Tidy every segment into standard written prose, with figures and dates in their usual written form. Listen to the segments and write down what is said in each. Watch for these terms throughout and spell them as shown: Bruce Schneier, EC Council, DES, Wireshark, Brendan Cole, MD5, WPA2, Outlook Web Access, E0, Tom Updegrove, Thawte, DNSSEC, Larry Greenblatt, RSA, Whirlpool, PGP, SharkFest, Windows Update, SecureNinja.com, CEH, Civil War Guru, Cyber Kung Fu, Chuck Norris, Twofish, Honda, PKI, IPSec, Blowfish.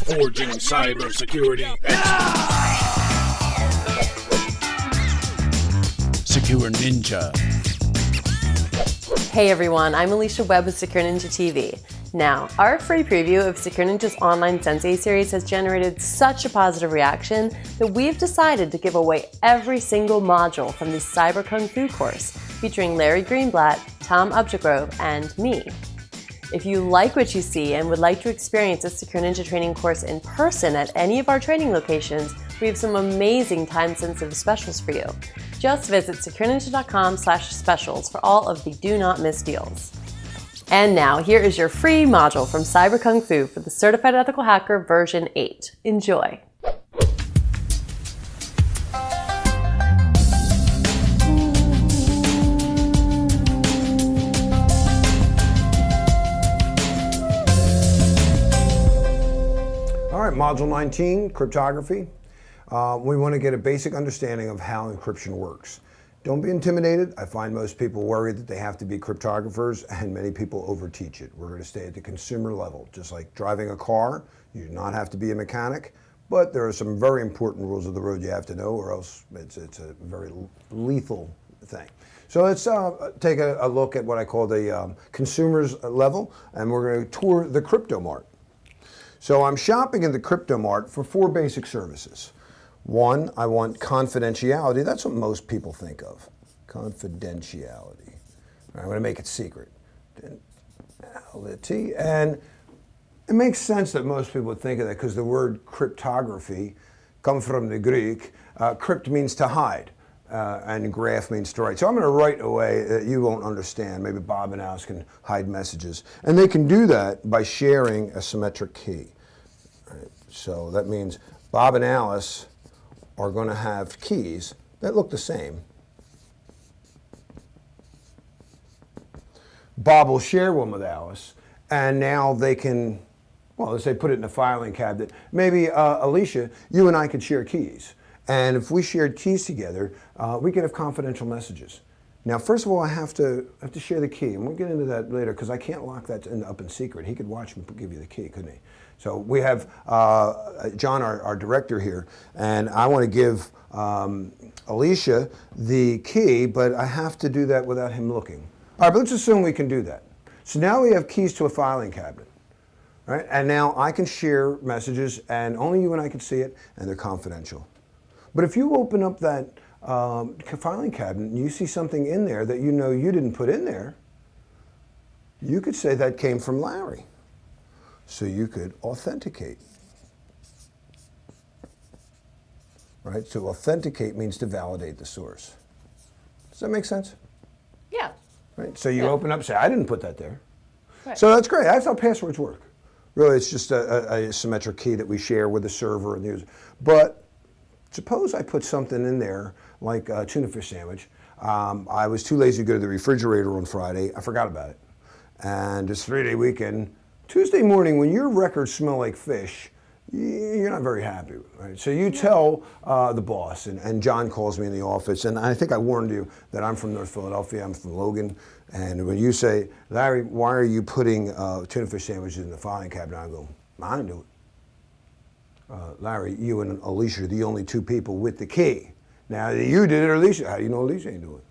Forging cybersecurity experts. Secure Ninja. Hey everyone, I'm Alicia Webb with Secure Ninja TV. Now, our free preview of Secure Ninja's online Sensei series has generated such a positive reaction that we've decided to give away every single module from the Cyber Kung Fu course, featuring Larry Greenblatt, Tom Updegrove, and me. If you like what you see and would like to experience a Secure Ninja training course in person at any of our training locations, we have some amazing time-sensitive specials for you. Just visit SecureNinja.com/specials for all of the do not miss deals. And now, here is your free module from Cyber Kung Fu for the Certified Ethical Hacker version 8. Enjoy! All right, module 19, cryptography. We want to get a basic understanding of how encryption works. Don't be intimidated. I find most people worry that they have to be cryptographers, and many people overteach it. We're going to stay at the consumer level. Just like driving a car, you do not have to be a mechanic, but there are some very important rules of the road you have to know, or else it's a very lethal thing. So let's take a look at what I call the consumer's level, and we're going to tour the crypto mart. So I'm shopping in the crypto mart for four basic services. One, I want confidentiality. That's what most people think of, confidentiality. I'm going to make it secret. And it makes sense that most people would think of that because the word cryptography comes from the Greek. Crypt means to hide, and graph means to write. So I'm going to write a way that you won't understand. Maybe Bob and Alice can hide messages. And they can do that by sharing a symmetric key. All right, so that means Bob and Alice are going to have keys that look the same. Bob will share one with Alice, and now they can, well, let's say put it in a filing cabinet. Maybe, Alicia, you and I could share keys. And if we shared keys together, we could have confidential messages. Now, first of all, I have to share the key, and we'll get into that later because I can't lock that up in secret. He could watch me give you the key, couldn't he? So we have John, our director here, and I want to give Alicia the key, but I have to do that without him looking. All right, but let's assume we can do that. So now we have keys to a filing cabinet, right? And now I can share messages, and only you and I can see it, and they're confidential. But if you open up that filing cabinet and you see something in there that you know you didn't put in there, you could say that came from Larry. So you could authenticate, right? So authenticate means to validate the source. Does that make sense? Yeah. Right, so you open up, say, I didn't put that there. Right. So that's great, that's how passwords work. Really, it's just a symmetric key that we share with the server and the user. But suppose I put something in there, like a tuna fish sandwich. I was too lazy to go to the refrigerator on Friday, I forgot about it. And it's three-day weekend, Tuesday morning, when your records smell like fish, you're not very happy, right? So you tell the boss, and John calls me in the office, and I think I warned you that I'm from North Philadelphia, I'm from Logan, and when you say, Larry, why are you putting tuna fish sandwiches in the filing cabinet? I go, I didn't do it. Larry, you and Alicia are the only two people with the key. Now, you did it or Alicia? How do you know Alicia ain't doing it?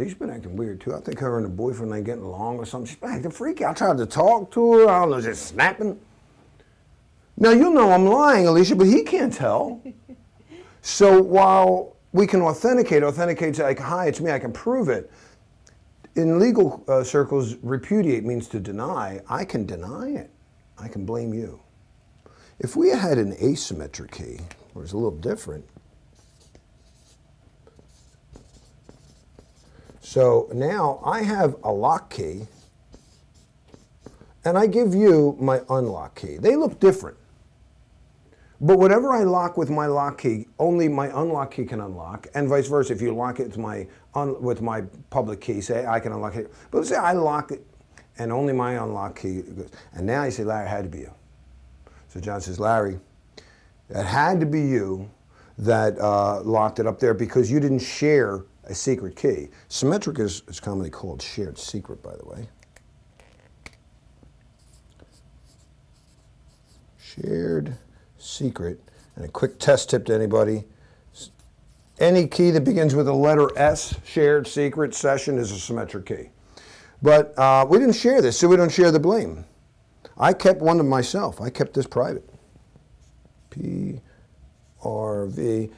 She's been acting weird too. I think her and her boyfriend ain't getting along or something. She's been acting freaky. I tried to talk to her. I don't know, just snapping. Now you know I'm lying, Alicia, but he can't tell. So while we can authenticate, authenticate's like, hi, it's me, I can prove it. In legal circles, repudiate means to deny. I can deny it. I can blame you. If we had an asymmetric key, where it's a little different, so now I have a lock key, and I give you my unlock key. They look different. But whatever I lock with my lock key, only my unlock key can unlock, and vice versa. If you lock it with my public key, say I can unlock it. But let's say I lock it, and only my unlock key goes. And now you say, Larry, it had to be you. So John says, Larry, it had to be you that locked it up there because you didn't share a secret key. Symmetric is commonly called shared secret, by the way. shared secret. And a quick test tip to anybody, any key that begins with the letter S, shared secret session, is a symmetric key. But we didn't share this, so we don't share the blame. I kept one to myself. I kept this private. PRV.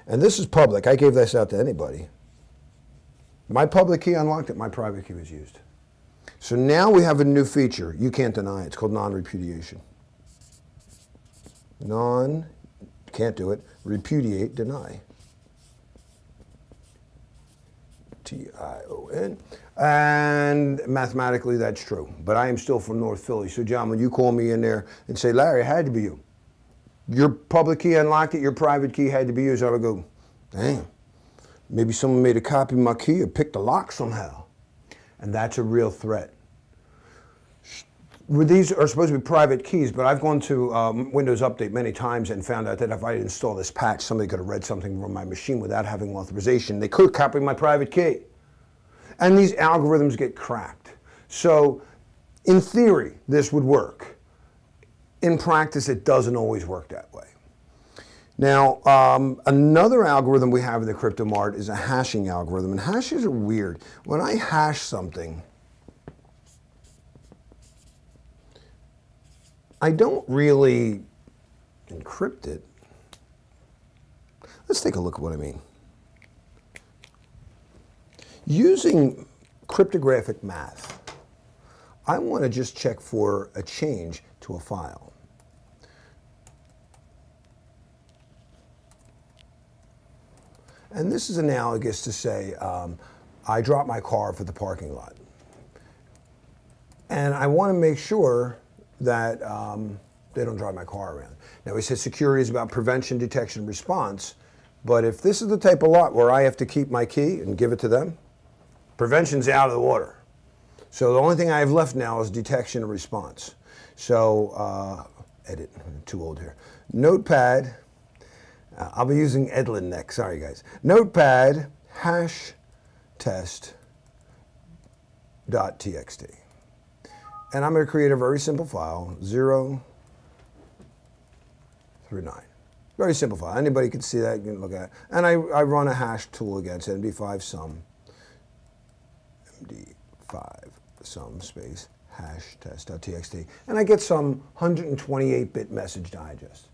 And this is public. I gave this out to anybody. My public key unlocked it. My private key was used. So now we have a new feature. You can't deny it. It's called non-repudiation. Non, can't do it. Repudiate, deny. T-I-O-N. And mathematically, that's true. But I am still from North Philly. So, John, when you call me in there and say, Larry, it had to be you. Your public key unlocked it. Your private key had to be yours. I would go, damn. Maybe someone made a copy of my key or picked the lock somehow. And that's a real threat. These are supposed to be private keys, but I've gone to Windows Update many times and found out that if I install this patch, somebody could have read something from my machine without having authorization. They could copy my private key. And these algorithms get cracked. So in theory, this would work. In practice, it doesn't always work that way. Now, another algorithm we have in the crypto mart is a hashing algorithm. And hashes are weird. When I hash something, I don't really encrypt it. Let's take a look at what I mean. Using cryptographic math, I want to just check for a change to a file. And this is analogous to say, I dropped my car for the parking lot. And I want to make sure that they don't drive my car around. Now, we said security is about prevention, detection, response. But if this is the type of lot where I have to keep my key and give it to them, prevention's out of the water. So the only thing I have left now is detection and response. So, edit, I'm too old here. Notepad, I'll be using Edlin next, sorry guys. Notepad hash test.txt. And I'm going to create a very simple file, 0 through 9. Very simple file. Anybody can see that, you can look at it. And I run a hash tool against MD5 sum, MD5 sum space hash test.txt. And I get some 128-bit message digest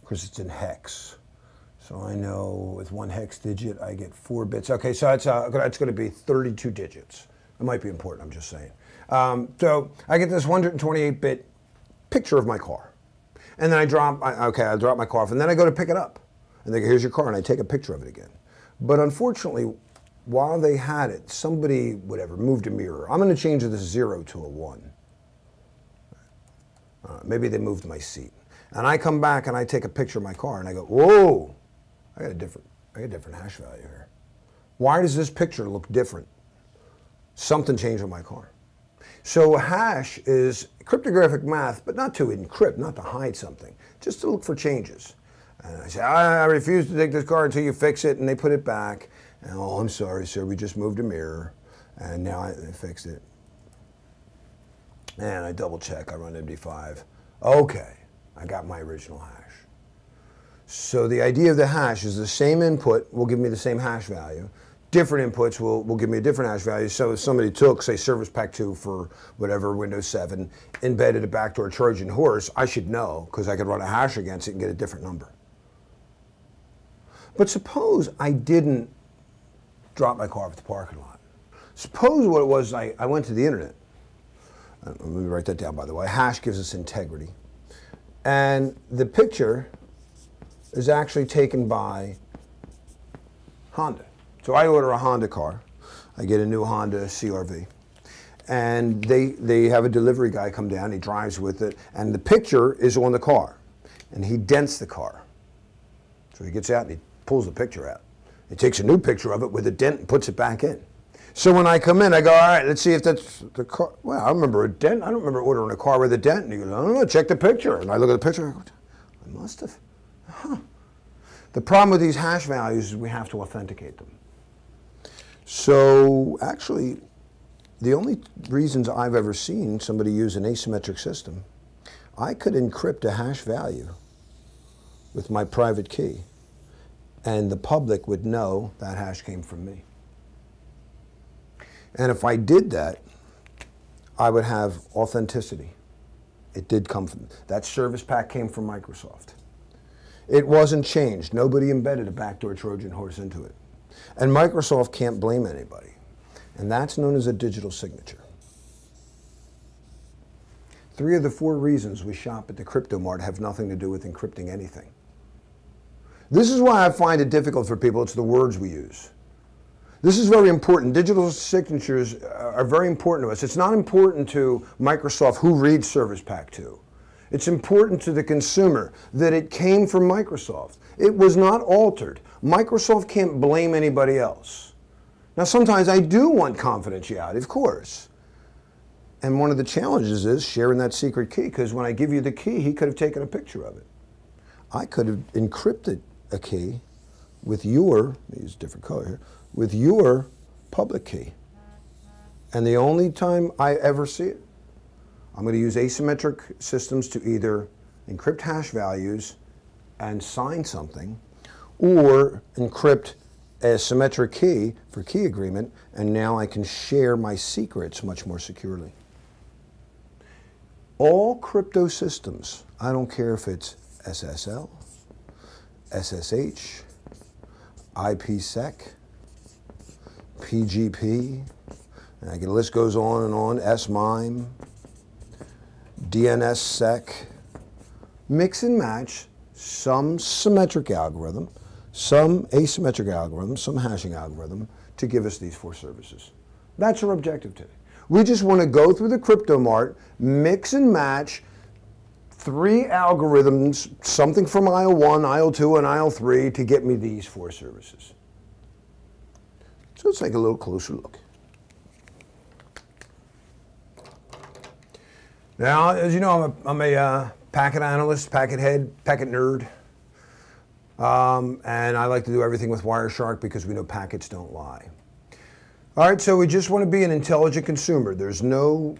because it's in hex. So I know with one hex digit, I get 4 bits. Okay, so that's going to be 32 digits. It might be important, I'm just saying. So I get this 128-bit picture of my car. And then I drop my car off, and then I go to pick it up. And they go, here's your car, and I take a picture of it again. But unfortunately, while they had it, somebody, whatever, moved a mirror. I'm going to change this 0 to a 1. Maybe they moved my seat. And I come back, and I take a picture of my car, and I go, whoa, I got a different hash value here. Why does this picture look different? Something changed on my car. So hash is cryptographic math, but not to encrypt, not to hide something, just to look for changes. And I say, I refuse to take this car until you fix it, and they put it back. And, oh, I'm sorry, sir, we just moved a mirror, and now I fixed it. And I double check, I run MD5. Okay, I got my original hash. So the idea of the hash is the same input will give me the same hash value. Different inputs will give me a different hash value. So if somebody took, say, Service Pack 2 for whatever, Windows 7, embedded a backdoor Trojan horse, I should know because I could run a hash against it and get a different number. But suppose I didn't drop my car off at the parking lot. Suppose what it was, I went to the internet. Let me write that down, by the way. Hash gives us integrity. And the picture is actually taken by Honda. So I order a Honda car, I get a new Honda CRV, and they have a delivery guy come down, he drives with it, and the picture is on the car, and he dents the car. So he gets out and he pulls the picture out. He takes a new picture of it with a dent and puts it back in. So when I come in, I go, all right, let's see if that's the car. Well, I remember a dent, I don't remember ordering a car with a dent, and he goes, I don't know, check the picture. And I look at the picture, and I go, I must have, huh. The problem with these hash values is we have to authenticate them. So actually, the only reasons I've ever seen somebody use an asymmetric system, I could encrypt a hash value with my private key, and the public would know that hash came from me. And if I did that, I would have authenticity. It did come from, that service pack came from Microsoft. It wasn't changed. Nobody embedded a backdoor Trojan horse into it. And Microsoft can't blame anybody. And that's known as a digital signature. Three of the four reasons we shop at the Crypto Mart have nothing to do with encrypting anything. This is why I find it difficult for people. It's the words we use. This is very important. Digital signatures are very important to us. It's not important to Microsoft who reads Service Pack 2. It's important to the consumer that it came from Microsoft. It was not altered. Microsoft can't blame anybody else. Now, sometimes I do want confidentiality, of course. And one of the challenges is sharing that secret key, because when I give you the key, he could have taken a picture of it. I could have encrypted a key with your, let me use a different color here, with your public key. And the only time I ever see it, I'm going to use asymmetric systems to either encrypt hash values and sign something, or encrypt a symmetric key for key agreement, and now I can share my secrets much more securely. All crypto systems, I don't care if it's SSL, SSH, IPSec, PGP, and the list goes on and on, S-MIME, DNSSEC, mix and match some symmetric algorithm, some asymmetric algorithm, some hashing algorithm to give us these four services. That's our objective today. We just want to go through the Crypto Mart, mix and match three algorithms, something from IO1, IO2, and IO3 to get me these four services. So let's take a little closer look. Now, as you know, I'm a packet analyst, packet head, packet nerd. And I like to do everything with Wireshark because we know packets don't lie. All right, so we just want to be an intelligent consumer. There's no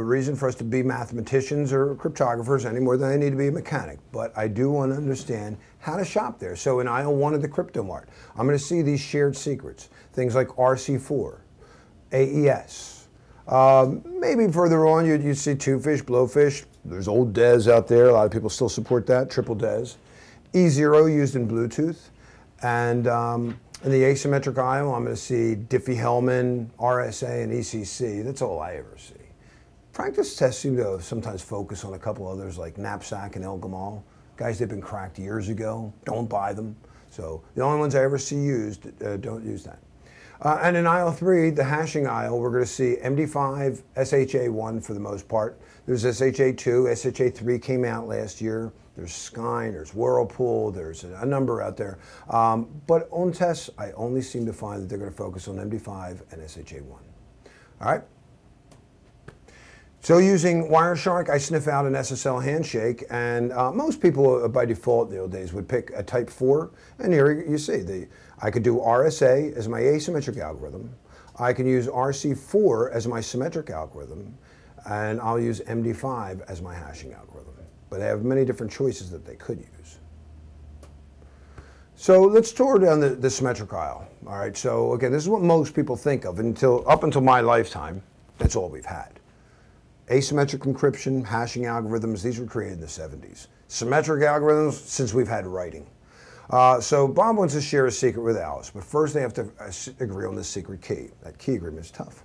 reason for us to be mathematicians or cryptographers any more than I need to be a mechanic. But I do want to understand how to shop there. So in aisle one of the Crypto Mart, I'm going to see these shared secrets. Things like RC4, AES. Maybe further on, you'd see Twofish, Blowfish. There's old DES out there. A lot of people still support that, triple DES. E0 used in Bluetooth, and in the asymmetric IO, I'm going to see Diffie-Hellman, RSA, and ECC. That's all I ever see. Practice tests seem to sometimes focus on a couple others like Knapsack and Elgamal. Guys, they've been cracked years ago. Don't buy them. So the only ones I ever see used, don't use that. And in IO3, the hashing IO, we're going to see MD5, SHA-1 for the most part. There's SHA-2, SHA-3 came out last year. There's Skyne, there's Whirlpool, there's a number out there. But on tests, I only seem to find that they're going to focus on MD5 and SHA-1. All right? So using Wireshark, I sniff out an SSL handshake, and most people by default in the old days would pick a type 4, and here you see, I could do RSA as my asymmetric algorithm, I can use RC4 as my symmetric algorithm, and I'll use MD5 as my hashing algorithm. But they have many different choices that they could use. So let's tour down the symmetric aisle. All right, so again, this is what most people think of up until my lifetime, that's all we've had. Asymmetric encryption, hashing algorithms, these were created in the 70s. Symmetric algorithms, since we've had writing. So Bob wants to share a secret with Alice, but first they have to agree on the secret key. That key agreement is tough.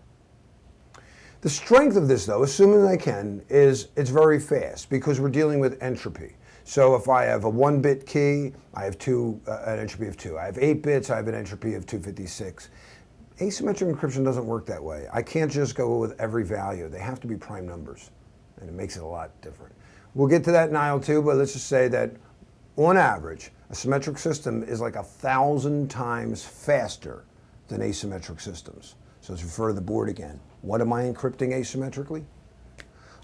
The strength of this, though, assuming I can, is it's very fast because we're dealing with entropy. So if I have a 1-bit key, I have an entropy of 2. I have 8 bits, I have an entropy of 256. Asymmetric encryption doesn't work that way. I can't just go with every value. They have to be prime numbers, and it makes it a lot different. We'll get to that in IL2, but let's just say that on average, a symmetric system is like 1,000 times faster than asymmetric systems. So let's refer to the board again. What am I encrypting asymmetrically?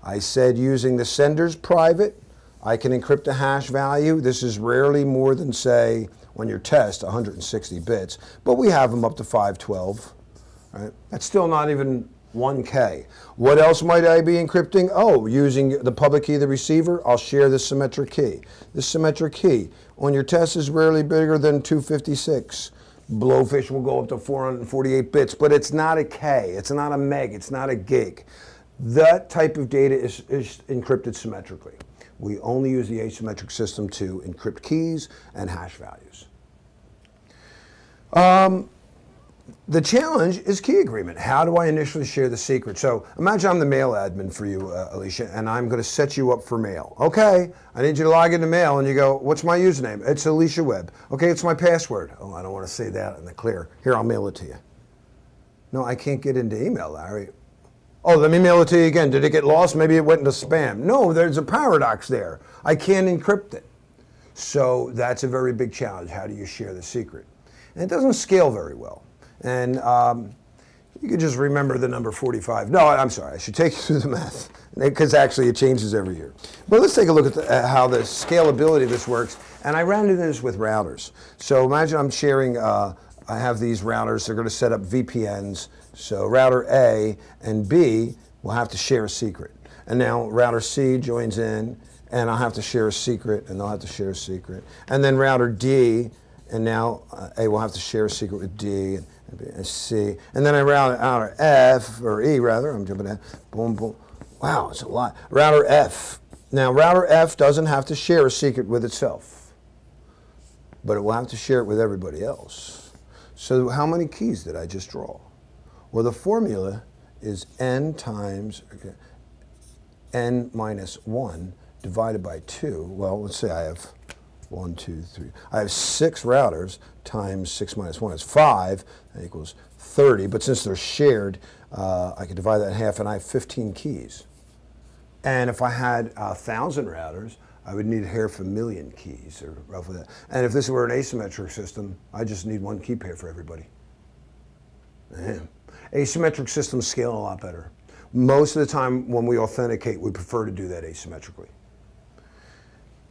I said using the sender's private, I can encrypt a hash value. This is rarely more than, say, on your test, 160 bits, but we have them up to 512. Right? That's still not even 1K. What else might I be encrypting? Oh, using the public key of the receiver, I'll share this symmetric key. This symmetric key on your test is rarely bigger than 256. Blowfish will go up to 448 bits, but it's not a K, it's not a meg, it's not a gig. That type of data is encrypted symmetrically. We only use the asymmetric system to encrypt keys and hash values. The challenge is key agreement. How do I initially share the secret? So imagine I'm the mail admin for you, Alicia, and I'm going to set you up for mail. Okay, I need you to log into mail, and you go, what's my username? It's Alicia Webb. Okay, it's my password. Oh, I don't want to say that in the clear. Here, I'll mail it to you. No, I can't get into email, Larry. Oh, let me mail it to you again. Did it get lost? Maybe it went into spam. No, there's a paradox there. I can't encrypt it. So that's a very big challenge. How do you share the secret? And it doesn't scale very well. And you can just remember the number 45. No, I'm sorry. I should take you through the math, because actually it changes every year. But let's take a look at how the scalability of this works. And I ran into this with routers. So imagine I'm sharing, I have these routers. They're going to set up VPNs. So router A and B will have to share a secret. And now router C joins in, and I'll have to share a secret, and they'll have to share a secret. And then router D, and now A will have to share a secret with D and C. And then I router F, or E rather, I'm jumping ahead. Boom, boom. Wow, it's a lot. Router F. Now router F doesn't have to share a secret with itself, but it will have to share it with everybody else. So how many keys did I just draw? Well, the formula is n times n minus 1 divided by 2. Well, let's say I have 1, 2, 3. I have 6 routers times 6 minus 1 is 5. That equals 30. But since they're shared, I could divide that in half, and I have 15 keys. And if I had 1,000 routers, I would need half a million keys, or roughly that. And if this were an asymmetric system, I just need one key pair for everybody. Damn. Asymmetric systems scale a lot better. Most of the time when we authenticate, we prefer to do that asymmetrically.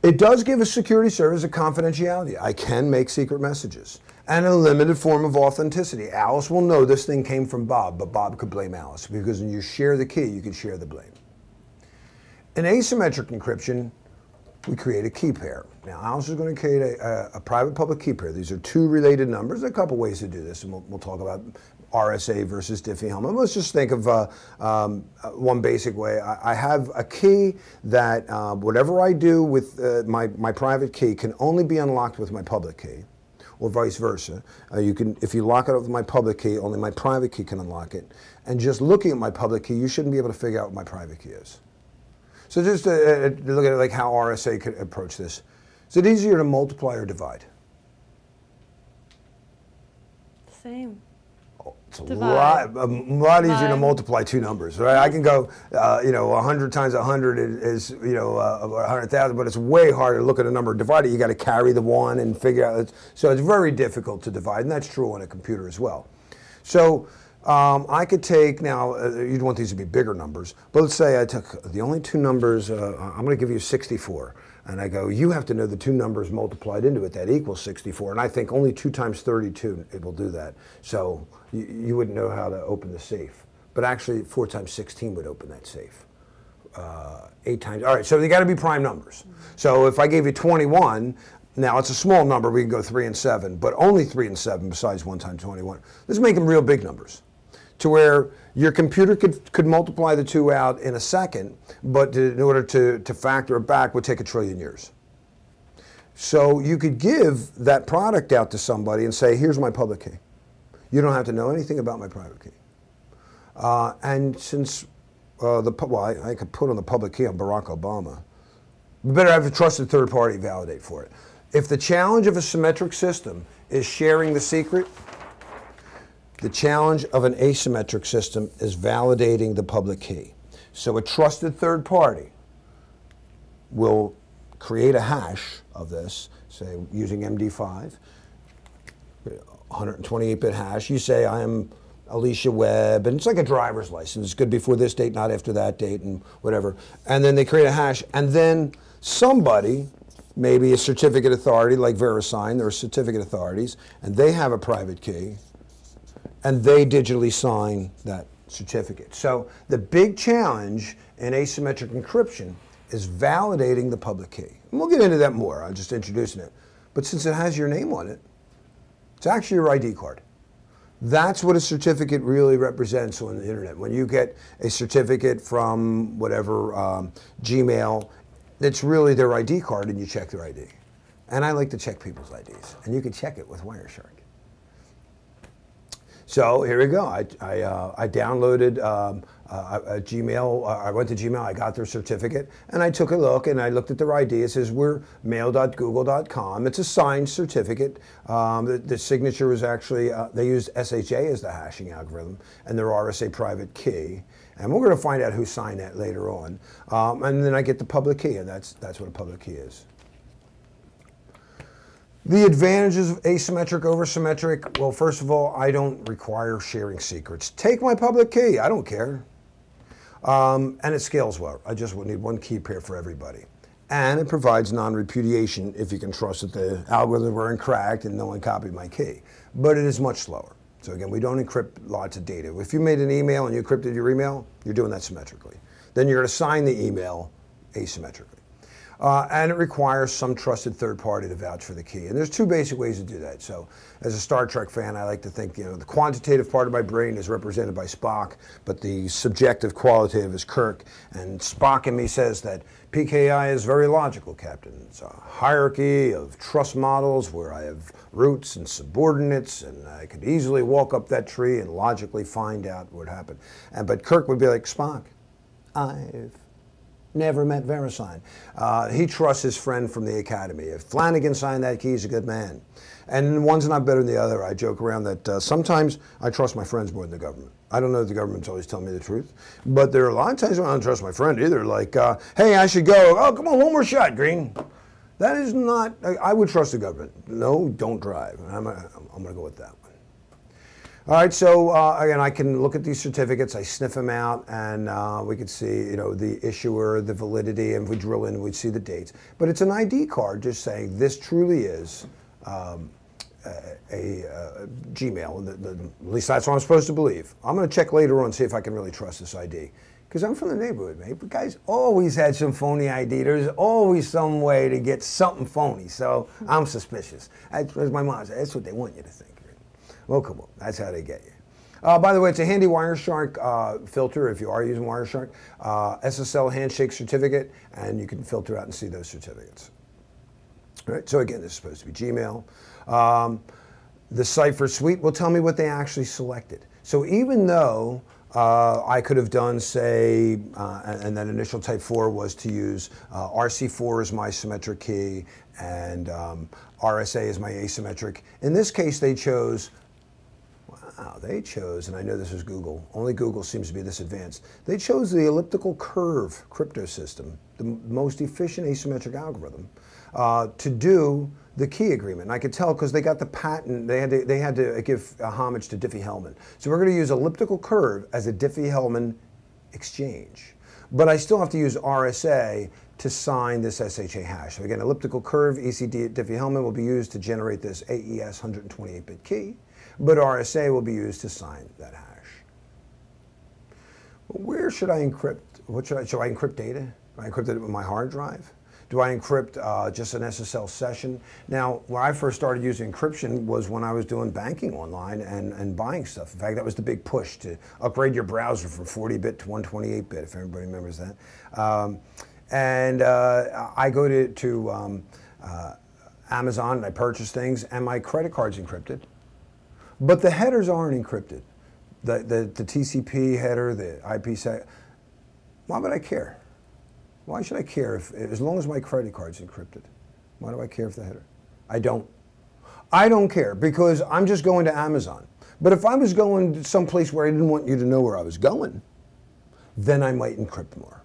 It does give a security service a confidentiality. I can make secret messages and a limited form of authenticity. Alice will know this thing came from Bob, but Bob could blame Alice, because when you share the key, you can share the blame. In asymmetric encryption, we create a key pair. Now, Alice is going to create a private public key pair. These are two related numbers. There's a couple ways to do this, and we'll talk about RSA versus Diffie-Hellman. Let's just think of one basic way. I have a key that whatever I do with my private key can only be unlocked with my public key, or vice versa. You can, if you lock it up with my public key, only my private key can unlock it. And just looking at my public key, you shouldn't be able to figure out what my private key is. So just to look at it, like how RSA could approach this. Is it easier to multiply or divide? Same. It's a lot easier to multiply two numbers, right? I can go, 100 times 100 is 100,000, but it's way harder to look at a number divided. You got to carry the one and figure out. So it's very difficult to divide, and that's true on a computer as well. So I could take, now you'd want these to be bigger numbers, but let's say I took the only two numbers, I'm going to give you 64. And I go, you have to know the two numbers multiplied into it. That equals 64. And I think only 2 times 32 it will do that. So you wouldn't know how to open the safe. But actually, 4 times 16 would open that safe. 8 times, all right, so they got to be prime numbers. So if I gave you 21, now it's a small number. We can go 3 and 7. But only 3 and 7 besides 1 times 21. Let's make them real big numbers, to where your computer could multiply the two out in a second, but in order to factor it back would take a trillion years. So you could give that product out to somebody and say, here's my public key. You don't have to know anything about my private key. And since I could put on the public key on Barack Obama, we better have a trusted third party validate for it. If the challenge of a symmetric system is sharing the secret, the challenge of an asymmetric system is validating the public key. So a trusted third party will create a hash of this, say using MD5, 128-bit hash. You say, I am Alicia Webb, and it's like a driver's license. It's good before this date, not after that date, and whatever. And then they create a hash, and then somebody, maybe a certificate authority like VeriSign, there are certificate authorities, and they have a private key, and they digitally sign that certificate. So the big challenge in asymmetric encryption is validating the public key. And we'll get into that more. I'm just introducing it. But since it has your name on it, it's actually your ID card. That's what a certificate really represents on the internet. When you get a certificate from whatever, Gmail, it's really their ID card and you check their ID. And I like to check people's IDs. And you can check it with Wireshark. So here we go. I downloaded a Gmail. I went to Gmail. I got their certificate. And I took a look and I looked at their ID. It says we're mail.google.com. It's a signed certificate. The signature was actually, they used SHA as the hashing algorithm and their RSA private key. And we're going to find out who signed that later on. And then I get the public key, and that's what a public key is. The advantages of asymmetric over symmetric. Well, first of all, I don't require sharing secrets. Take my public key. I don't care. And it scales well. I just would need one key pair for everybody. And it provides non-repudiation if you can trust that the algorithm weren't cracked and no one copied my key. But it is much slower. So again, we don't encrypt lots of data. If you made an email and you encrypted your email, you're doing that symmetrically. Then you're going to sign the email asymmetrically. And it requires some trusted third party to vouch for the key. And there's two basic ways to do that. So as a Star Trek fan, I like to think, you know, the quantitative part of my brain is represented by Spock, but the subjective qualitative is Kirk. And Spock in me says that PKI is very logical, Captain. It's a hierarchy of trust models where I have roots and subordinates, and I could easily walk up that tree and logically find out what happened. But Kirk would be like, Spock, I've never met VeriSign. He trusts his friend from the academy. If Flanagan signed that key, he's a good man. And one's not better than the other. I joke around that sometimes I trust my friends more than the government. I don't know if the government's always telling me the truth, but there are a lot of times when I don't trust my friend either. Like, hey, I should go. Oh, come on, one more shot, Green. That is not, I would trust the government. No, don't drive. I'm going to go with that one. All right, so again, I can look at these certificates, I sniff them out, and we could see, you know, the issuer, the validity, and if we drill in, we'd see the dates. But it's an ID card just saying this truly is a Gmail, at least that's what I'm supposed to believe. I'm gonna check later on and see if I can really trust this ID. Because I'm from the neighborhood, mate, but guys always had some phony ID. There's always some way to get something phony, so I'm suspicious. As my mom said, that's what they want you to think. Well, come on, that's how they get you. By the way, it's a handy Wireshark filter if you are using Wireshark. SSL handshake certificate, and you can filter out and see those certificates. All right, so again, this is supposed to be Gmail. The cipher suite will tell me what they actually selected. So even though I could have done, say, and that initial type 4 was to use RC4 as my symmetric key and RSA as my asymmetric. In this case, they chose, wow, they chose, and I know this is Google, only Google seems to be this advanced, they chose the elliptical curve crypto system, the most efficient asymmetric algorithm, to do the key agreement. And I could tell because they got the patent, they had to give a homage to Diffie-Hellman. So we're going to use elliptical curve as a Diffie-Hellman exchange. But I still have to use RSA to sign this SHA hash. So again, elliptical curve, ECD at Diffie-Hellman will be used to generate this AES 128-bit key, but RSA will be used to sign that hash. Where should I encrypt? What should I encrypt data? I encrypted it with my hard drive. Do I encrypt just an SSL session? Now, where I first started using encryption was when I was doing banking online and buying stuff. In fact, that was the big push to upgrade your browser from 40-bit to 128-bit, if everybody remembers that. I go to Amazon and I purchase things, and my credit card's encrypted. But the headers aren't encrypted. The TCP header, the IPSec, why would I care? Why should I care if, as long as my credit card's encrypted? Why do I care if the header? I don't. I don't care because I'm just going to Amazon. But if I was going someplace where I didn't want you to know where I was going, then I might encrypt more.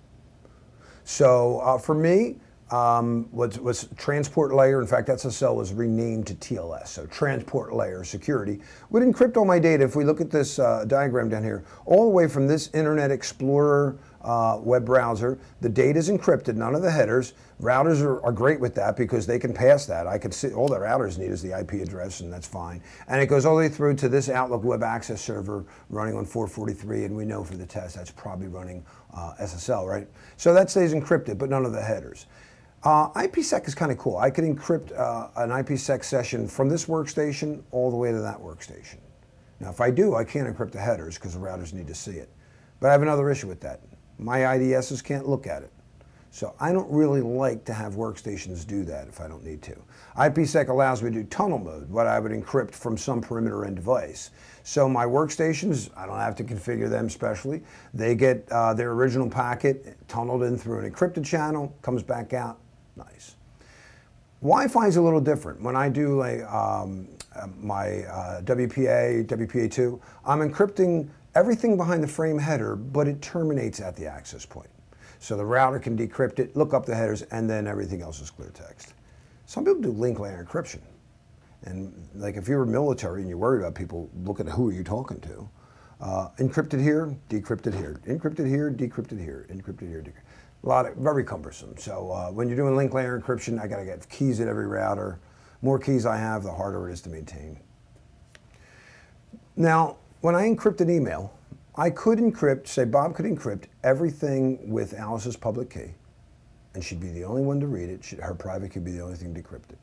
So for me, was transport layer, in fact SSL was renamed to TLS, so transport layer security, would encrypt all my data. If we look at this diagram down here, all the way from this Internet Explorer web browser. The data is encrypted, none of the headers. Routers are great with that because they can pass that. I could see all that routers need is the IP address, and that's fine. And it goes all the way through to this Outlook web access server running on 443, and we know for the test that's probably running SSL, right? So that stays encrypted, but none of the headers. IPSec is kind of cool. I could encrypt an IPSec session from this workstation all the way to that workstation. Now, if I do, I can't encrypt the headers because the routers need to see it. But I have another issue with that. My IDSs can't look at it. So I don't really like to have workstations do that if I don't need to. IPSec allows me to do tunnel mode, what I would encrypt from some perimeter end device. So my workstations, I don't have to configure them specially. They get their original packet tunneled in through an encrypted channel, comes back out. Nice. Wi-Fi is a little different. When I do like, my WPA, WPA2, I'm encrypting everything behind the frame header, but it terminates at the access point. So the router can decrypt it, look up the headers, and then everything else is clear text. Some people do link layer encryption. And like if you're military and you're worried about people looking at who are you talking to, encrypted here, decrypted here, encrypted here, decrypted here, encrypted here, decrypted. A lot of, very cumbersome. So when you're doing link layer encryption, I gotta get keys at every router. More keys I have, the harder it is to maintain. Now, when I encrypt an email, I could encrypt, say Bob could encrypt everything with Alice's public key, and she'd be the only one to read it. Her private key would be the only thing decrypted.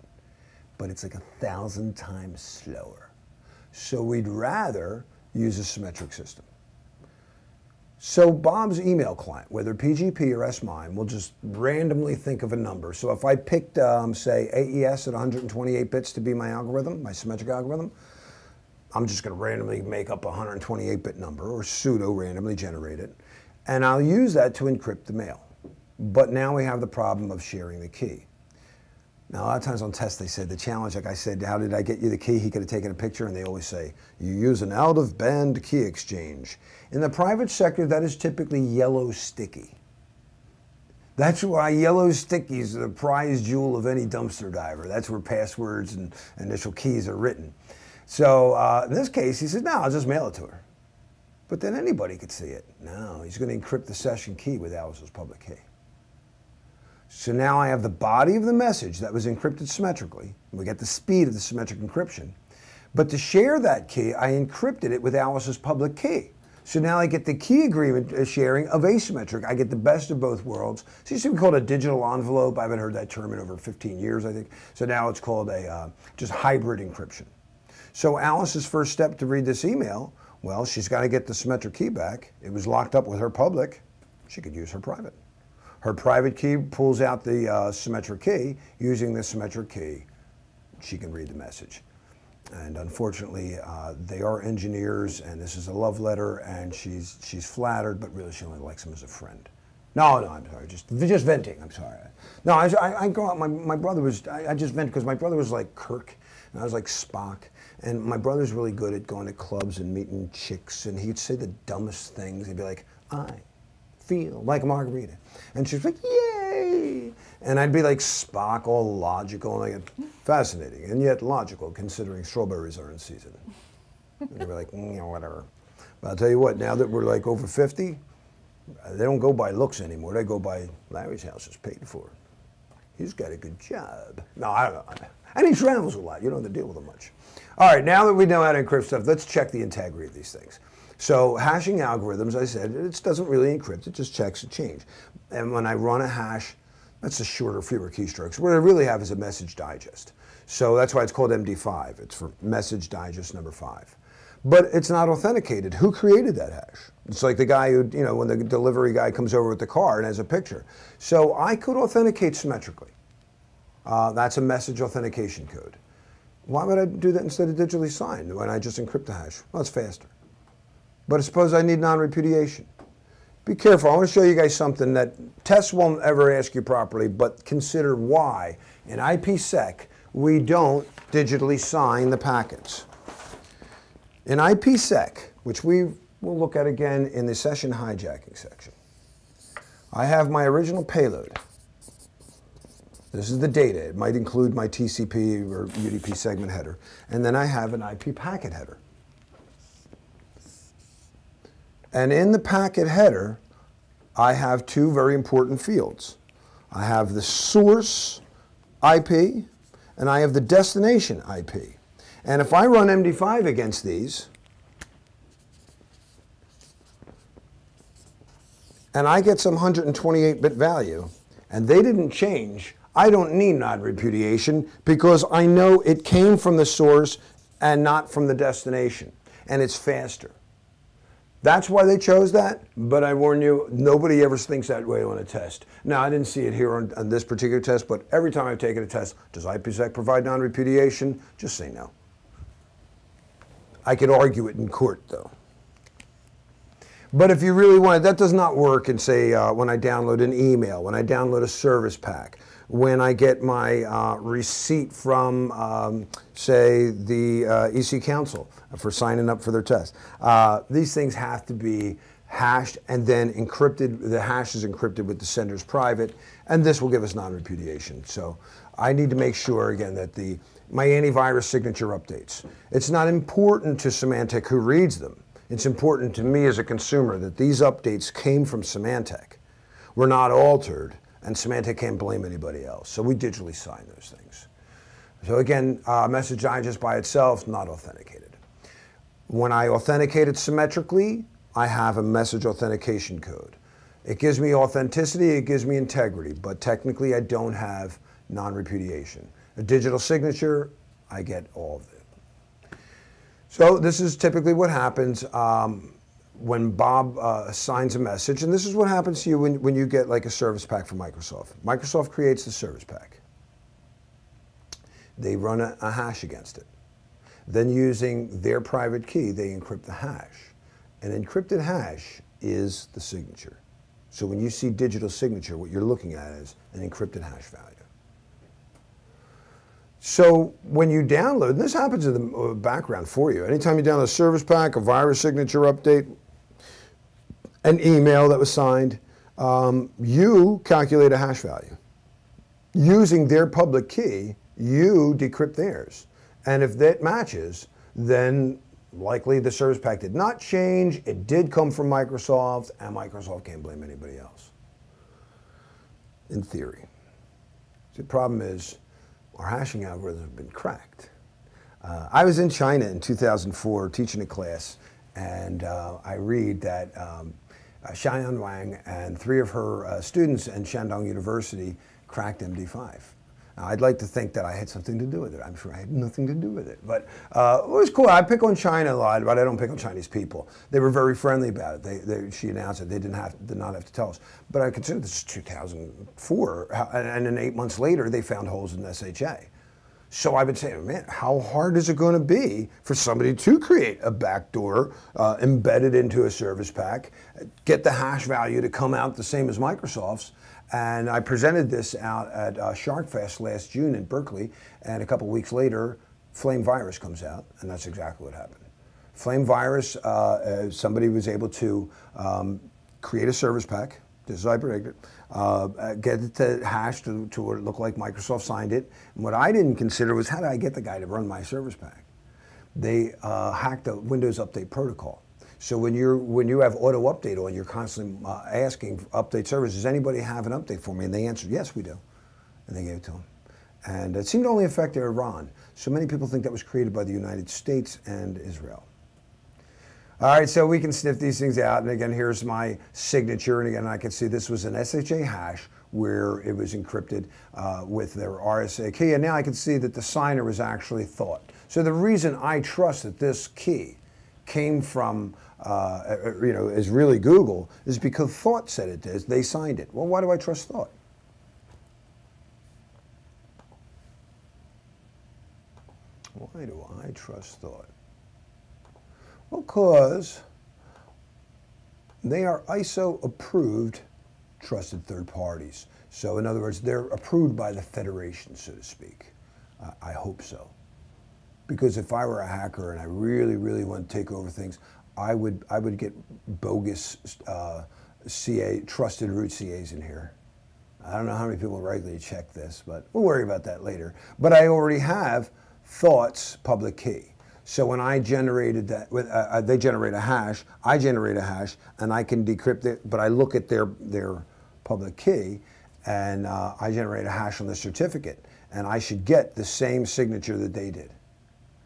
But it's like 1,000 times slower. So we'd rather use a symmetric system. So Bob's email client, whether PGP or S-MIME, will just randomly think of a number. So if I picked, say, AES at 128 bits to be my algorithm, my symmetric algorithm, I'm just going to randomly make up a 128-bit number or pseudo-randomly generate it, and I'll use that to encrypt the mail. But now we have the problem of sharing the key. Now, a lot of times on tests, they said the challenge, like I said, how did I get you the key? He could have taken a picture, and they always say, you use an out-of-band key exchange. In the private sector, that is typically yellow sticky. That's why yellow stickies are the prize jewel of any dumpster diver. That's where passwords and initial keys are written. So in this case, he said, no, I'll just mail it to her. But then anybody could see it. No, he's going to encrypt the session key with Alice's public key. So now I have the body of the message that was encrypted symmetrically. We get the speed of the symmetric encryption. But to share that key, I encrypted it with Alice's public key. So now I get the key agreement sharing of asymmetric. I get the best of both worlds. So used to be called a digital envelope. I haven't heard that term in over 15 years, I think. So now it's called a just hybrid encryption. So Alice's first step to read this email, well, she's got to get the symmetric key back. It was locked up with her public. She could use her private. Her private key pulls out the symmetric key. Using the symmetric key, she can read the message. And unfortunately, they are engineers, and this is a love letter, and she's flattered, but really she only likes him as a friend. No, I'm sorry, just venting, I'm sorry. No, I go out, my brother was, I just vent because my brother was like Kirk, and I was like Spock, and my brother's really good at going to clubs and meeting chicks, and he'd say the dumbest things. He'd be like, I feel like a margarita. And she's like, yay! And I'd be like Spock, all logical, and like, fascinating, and yet logical, considering strawberries are in season. And they'd be like, whatever. But I'll tell you what, now that we're like over 50, they don't go by looks anymore. They go by, Larry's house is paid for. He's got a good job. No, I don't know. And he travels a lot. You don't have to deal with him much. All right, now that we know how to encrypt stuff, let's check the integrity of these things. So hashing algorithms, I said, it doesn't really encrypt, it just checks the change. And when I run a hash, that's a shorter, fewer keystrokes. What I really have is a message digest. So that's why it's called MD5. It's for message digest number 5. But it's not authenticated. Who created that hash? It's like the guy who, you know, when the delivery guy comes over with the car and has a picture. So I could authenticate symmetrically. That's a message authentication code. Why would I do that instead of digitally signed when I just encrypt the hash? Well, it's faster. But suppose I need non-repudiation. Be careful, I want to show you guys something that tests won't ever ask you properly, but consider why in IPSec we don't digitally sign the packets. In IPSec, which we will look at again in the session hijacking section, I have my original payload. This is the data. It might include my TCP or UDP segment header. And then I have an IP packet header. And in the packet header, I have two very important fields. I have the source IP, and I have the destination IP. And if I run MD5 against these, and I get some 128-bit value, and they didn't change, I don't need nod repudiation because I know it came from the source and not from the destination, and it's faster. That's why they chose that, but I warn you, nobody ever thinks that way on a test. Now, I didn't see it here on this particular test, but every time I've taken a test, does IPSec provide non-repudiation? Just say no. I could argue it in court, though. But if you really want it, that does not work in, say, when I download an email, when I download a service pack, when I get my receipt from, say, the EC Council for signing up for their test. These things have to be hashed and then encrypted. The hash is encrypted with the sender's private, and this will give us non-repudiation. So I need to make sure, again, that my antivirus signature updates. It's not important to Symantec who reads them. It's important to me as a consumer that these updates came from Symantec, were not altered, and Symantec can't blame anybody else. So we digitally sign those things. So again, message I just by itself, not authenticated. When I authenticate it symmetrically, I have a message authentication code. It gives me authenticity, it gives me integrity, but technically I don't have non-repudiation. A digital signature, I get all of it. So this is typically what happens. When Bob signs a message, and this is what happens to you when you get like a service pack from Microsoft. Microsoft creates the service pack. They run a hash against it. Then using their private key, they encrypt the hash. An encrypted hash is the signature. So when you see digital signature, what you're looking at is an encrypted hash value. So when you download, and this happens in the background for you, anytime you download a service pack, a virus signature update, an email that was signed, you calculate a hash value. Using their public key, you decrypt theirs. And if that matches, then likely the service pack did not change, it did come from Microsoft, and Microsoft can't blame anybody else, in theory. The problem is, our hashing algorithms have been cracked. I was in China in 2004 teaching a class, and I read that Xiaoyan Wang and three of her students in Shandong University cracked MD5. Now, I'd like to think that I had something to do with it. I'm sure I had nothing to do with it, but it was cool. I pick on China a lot, but I don't pick on Chinese people. They were very friendly about it. She announced it. They did not have to tell us. But I consider this 2004, and then 8 months later, they found holes in SHA. So I've been saying, man, how hard is it going to be for somebody to create a backdoor embedded into a service pack, get the hash value to come out the same as Microsoft's? And I presented this out at SharkFest last June in Berkeley, and a couple weeks later, Flame Virus comes out, and that's exactly what happened. Flame Virus, somebody was able to create a service pack, this is how I predicted, get it to hash to what it looked like Microsoft signed it. And what I didn't consider was, how did I get the guy to run my service pack? They hacked the Windows Update protocol. So when you have auto update on, you're constantly asking update service, does anybody have an update for me? And they answered, yes, we do. And they gave it to them. And it seemed to only affect Iran. So many people think that was created by the United States and Israel. All right, so we can sniff these things out. And again, here's my signature. And again, I can see this was an SHA hash where it was encrypted with their RSA key. And now I can see that the signer was actually Thawte. So the reason I trust that this key came from, is really Google, is because Thawte said it is. They signed it. Well, why do I trust Thawte? Why do I trust Thawte? Well, because they are ISO-approved trusted third parties. So, in other words, they're approved by the Federation, so to speak. I hope so. Because if I were a hacker and I really, really want to take over things, I would get bogus trusted root CAs in here. I don't know how many people regularly check this, but we'll worry about that later. But I already have Thawte's public key. So when I generated that, they generate a hash, I generate a hash, and I can decrypt it, but I look at their public key, and I generate a hash on the certificate, and I should get the same signature that they did.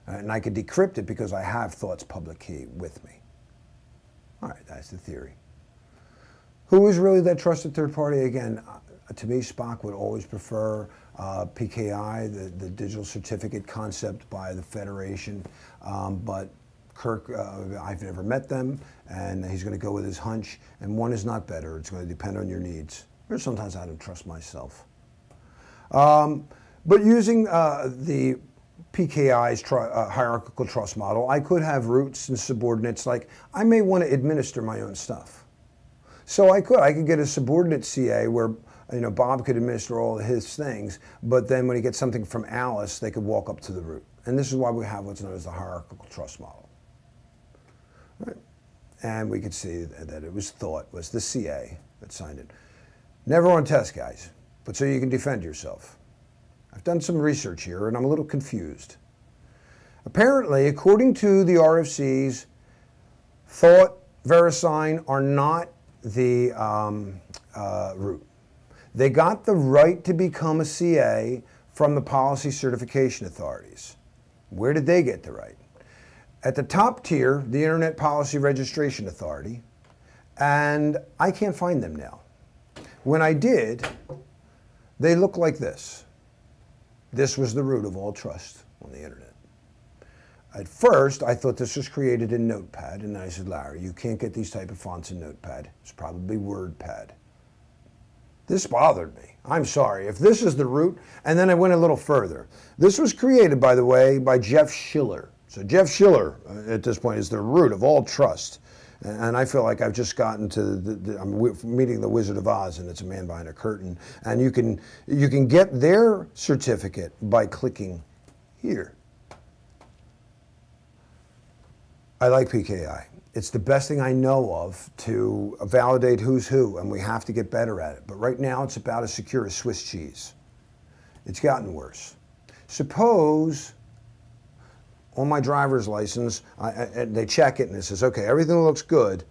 And I could decrypt it because I have Thawte's public key with me. All right, that's the theory. Who is really that trusted third party? Again, to me, Spock would always prefer PKI, the digital certificate concept by the Federation. But Kirk, I've never met them, and he's going to go with his hunch. And one is not better. It's going to depend on your needs. Or sometimes I don't trust myself. But using the PKI's hierarchical trust model, I could have roots and subordinates. Like, I may want to administer my own stuff. So I could get a subordinate CA where, you know, Bob could administer all his things, but then when he gets something from Alice, they could walk up to the root. And this is why we have what's known as the hierarchical trust model. Right. And we could see that it was Thawte was the CA that signed it. Never on test, guys, but so you can defend yourself. I've done some research here, and I'm a little confused. Apparently, according to the RFCs, Thawte, VeriSign are not the root. They got the right to become a CA from the policy certification authorities. Where did they get the right? At the top tier, the Internet Policy Registration Authority, and I can't find them now. When I did, they look like this. This was the root of all trust on the Internet. At first, I thought this was created in Notepad, and I said, Larry, you can't get these type of fonts in Notepad. It's probably WordPad. This bothered me. I'm sorry. If this is the root, and then I went a little further. This was created, by the way, by Jeff Schiller. So Jeff Schiller, at this point, is the root of all trust. And I feel like I've just gotten to I'm meeting the Wizard of Oz, and it's a man behind a curtain. And you can get their certificate by clicking here. I like PKI. It's the best thing I know of to validate who's who, and we have to get better at it. But right now, it's about as secure as Swiss cheese. It's gotten worse. Suppose on my driver's license, they check it and it says, okay, everything looks good,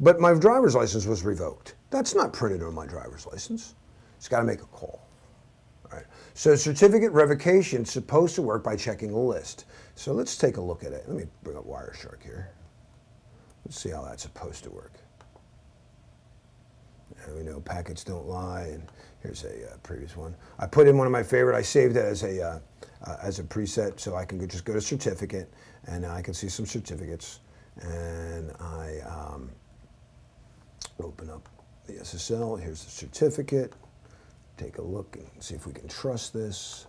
but my driver's license was revoked. That's not printed on my driver's license. It's got to make a call. All right. So certificate revocation is supposed to work by checking a list. So let's take a look at it. Let me bring up Wireshark here. Let's see how that's supposed to work. And we know packets don't lie. And here's a previous one. I put in one of my favorite. I saved it as a preset, so I can just go to certificate, and I can see some certificates. And I open up the SSL. Here's the certificate. Take a look and see if we can trust this.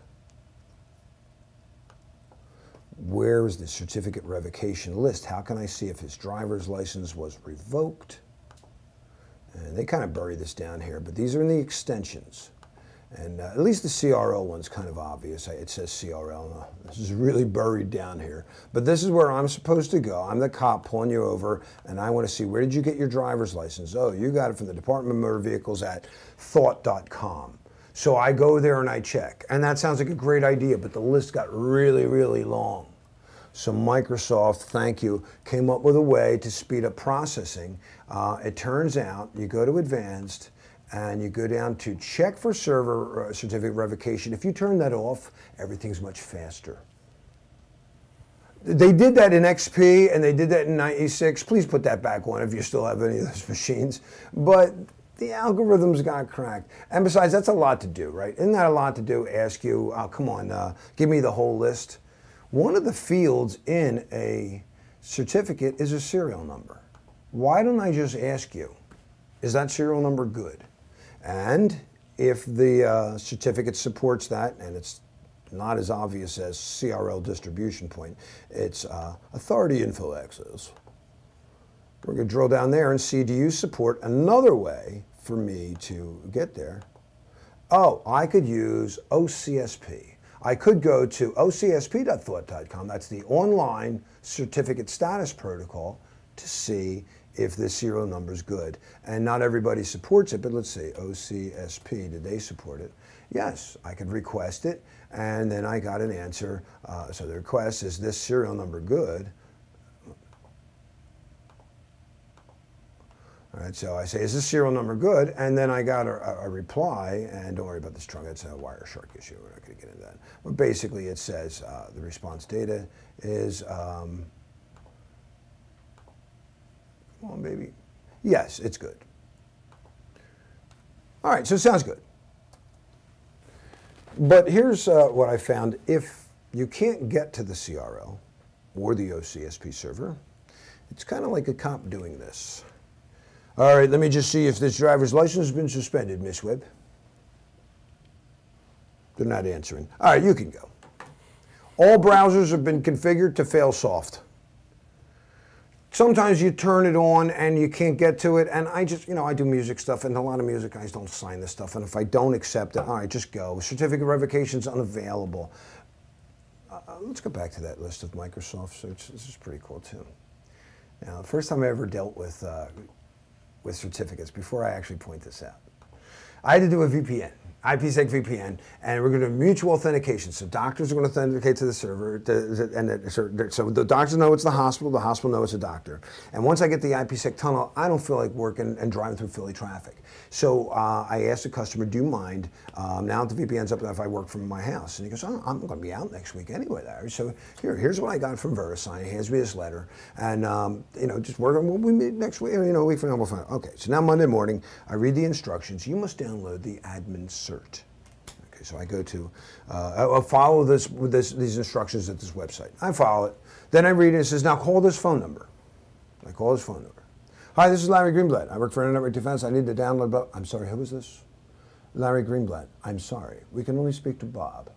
Where is the certificate revocation list? How can I see if his driver's license was revoked? And they kind of bury this down here, but these are in the extensions. And at least the CRL one's kind of obvious. It says CRL. This is really buried down here. But this is where I'm supposed to go. I'm the cop pulling you over, and I want to see, where did you get your driver's license? Oh, you got it from the Department of Motor Vehicles at Thawte.com. So I go there and I check. And that sounds like a great idea, but the list got really, really long. So Microsoft, thank you, came up with a way to speed up processing. It turns out you go to Advanced, and you go down to Check for Server Certificate Revocation. If you turn that off, everything's much faster. They did that in XP, and they did that in 96. Please put that back on if you still have any of those machines. But the algorithms got cracked. And besides, that's a lot to do, right? Isn't that a lot to do? Ask you, oh, come on, give me the whole list. One of the fields in a certificate is a serial number. Why don't I just ask you, is that serial number good? And if the certificate supports that, and it's not as obvious as CRL distribution point, it's authority info access. We're going to drill down there and see, do you support another way for me to get there? Oh, I could use OCSP. I could go to OCSP.thawte.com, that's the online certificate status protocol, to see if this serial number is good. And not everybody supports it, but let's see, OCSP, did they support it? Yes, I could request it, and then I got an answer. So the request is this serial number good. All right, so I say, is this serial number good? And then I got a reply, and don't worry about this trunk, it's a Wireshark issue, we're not going to get into that. But basically it says the response data is, well, maybe, yes, it's good. All right, so it sounds good. But here's what I found. If you can't get to the CRL or the OCSP server, it's kind of like a cop doing this. All right, let me just see if this driver's license has been suspended, Miss Webb. They're not answering. All right, you can go. All browsers have been configured to fail soft. Sometimes you turn it on and you can't get to it, and I just, you know, I do music stuff, and a lot of music guys don't sign this stuff, and if I don't accept it, all right, just go. Certificate revocation's unavailable. Let's go back to that list of Microsoft search. This is pretty cool, too. Now, the first time I ever dealt with certificates, before I actually point this out, I had to do a VPN, IPSec VPN, and we're going to do mutual authentication. So doctors are going to authenticate to the server, so the doctors know it's the hospital knows it's a doctor. And once I get the IPSec tunnel, I don't feel like working and driving through Philly traffic. So I asked the customer, do you mind, now that the VPN's up, if I work from my house? And he goes, oh, I'm going to be out next week anyway, Larry. So here's what I got from VeriSign. He hands me this letter, and you know, just work on what we meet next week, you know, a week from now, we'll find out. Okay, so now Monday morning, I read the instructions. You must download the admin cert. Okay, so I go to, I'll follow these instructions at this website. I follow it. Then I read it, and it says, now call this phone number. I call this phone number. Hi, this is Larry Greenblatt. I work for Internet Right Defense. I need to download, but I'm sorry, who is this? Larry Greenblatt. I'm sorry. We can only speak to Bob.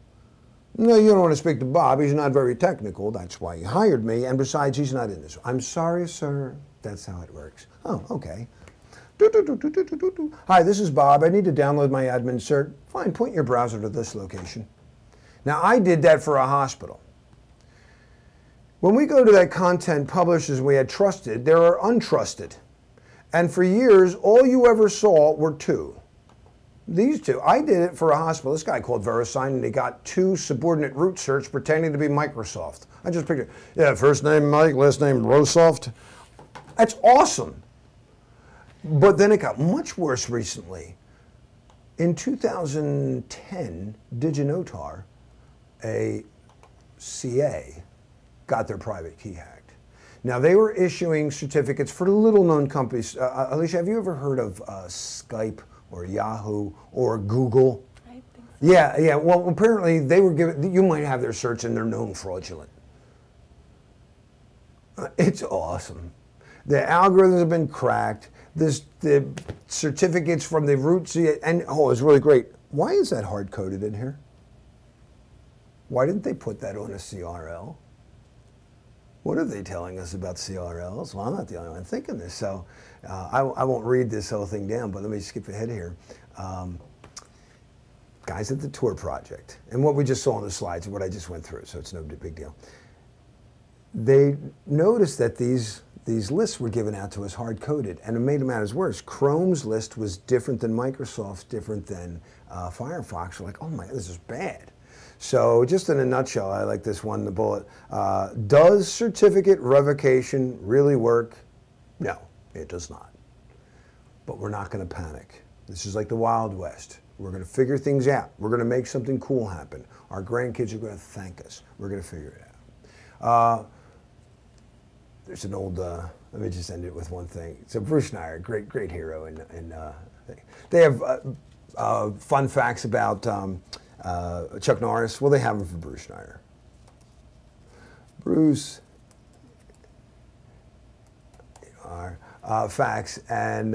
No, you don't want to speak to Bob. He's not very technical. That's why he hired me. And besides, he's not in this. I'm sorry, sir. That's how it works. Oh, okay. Hi, this is Bob. I need to download my admin cert. Fine, point your browser to this location. Now, I did that for a hospital. When we go to that content publishers we had trusted, there are untrusted. And for years, all you ever saw were two. These two. I did it for a hospital. This guy called VeriSign, and he got two subordinate root search pretending to be Microsoft. I just pictured, yeah, first name Mike, last name Rosoft. That's awesome. But then it got much worse recently. In 2010, DigiNotar, a CA, got their private key hacked. Now, they were issuing certificates for little-known companies. Alicia, have you ever heard of Skype or Yahoo or Google? I think so. Yeah, yeah. Well, apparently they were given. You might have their search, and they're known fraudulent. It's awesome. The algorithms have been cracked. The certificates from the root, and oh, it's really great. Why is that hard-coded in here? Why didn't they put that on a CRL? What are they telling us about CRLs? Well, I'm not the only one thinking this, so I won't read this whole thing down, but let me skip ahead here. Guys at the Tor Project, and what we just saw on the slides, what I just went through, so it's no big deal. They noticed that these lists were given out to us hard-coded, and it made them matters worse. Chrome's list was different than Microsoft's, different than Firefox. We're like, oh my, this is bad. So just in a nutshell, I like this one, the bullet. Does certificate revocation really work? No, it does not. But we're not going to panic. This is like the Wild West. We're going to figure things out. We're going to make something cool happen. Our grandkids are going to thank us. We're going to figure it out. There's an old, let me just end it with one thing. So Bruce Schneier, great hero. They have fun facts about Chuck Norris. Well, they have him for Bruce Schneier. Bruce are facts, and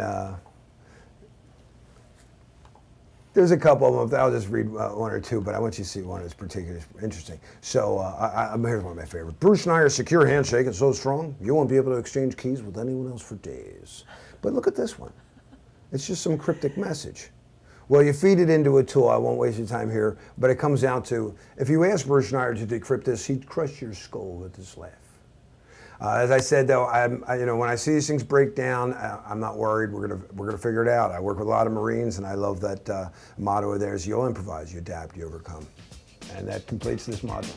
there's a couple of them. I'll just read one or two, but I want you to see one that's particularly interesting. So here's one of my favorite. Bruce Schneier's secure handshake is so strong, you won't be able to exchange keys with anyone else for days. But look at this one. It's just some cryptic message. Well, you feed it into a tool. I won't waste your time here, but it comes down to, if you ask Bruce Schneier to decrypt this, he'd crush your skull with his laugh. As I said, though, when I see these things break down, I'm not worried. We're gonna figure it out. I work with a lot of Marines, and I love that motto of theirs: "You'll improvise, you adapt, you overcome." And that completes this module.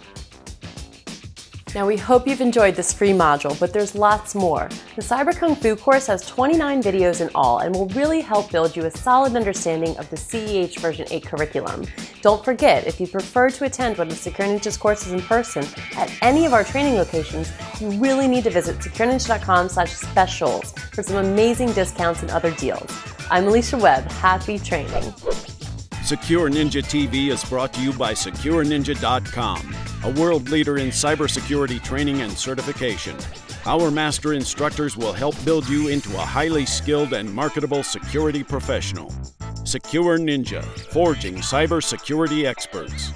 Now, we hope you've enjoyed this free module, but there's lots more. The Cyber Kung Fu course has 29 videos in all and will really help build you a solid understanding of the CEH version 8 curriculum. Don't forget, if you prefer to attend one of Secure Ninja's courses in person at any of our training locations, you really need to visit SecureNinja.com/specials for some amazing discounts and other deals. I'm Alicia Webb. Happy training. Secure Ninja TV is brought to you by SecureNinja.com, a world leader in cybersecurity training and certification. Our master instructors will help build you into a highly skilled and marketable security professional. Secure Ninja, forging cybersecurity experts.